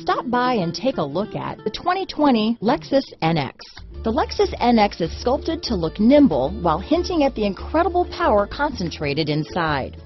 Stop by and take a look at the 2020 Lexus NX. The Lexus NX is sculpted to look nimble while hinting at the incredible power concentrated inside.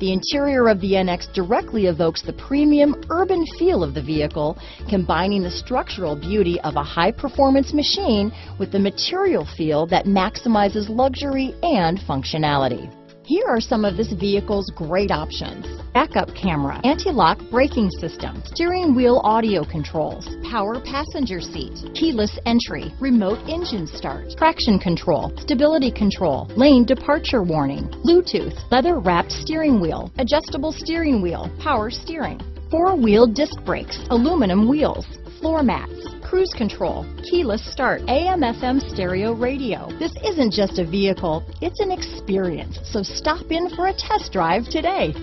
The interior of the NX directly evokes the premium urban feel of the vehicle, combining the structural beauty of a high-performance machine with the material feel that maximizes luxury and functionality. Here are some of this vehicle's great options: backup camera, anti-lock braking system, steering wheel audio controls, power passenger seat, keyless entry, remote engine start, traction control, stability control, lane departure warning, Bluetooth, leather-wrapped steering wheel, adjustable steering wheel, power steering, four-wheel disc brakes, aluminum wheels, floor mats, cruise control, keyless start, AM/FM stereo radio. This isn't just a vehicle, it's an experience, so stop in for a test drive today.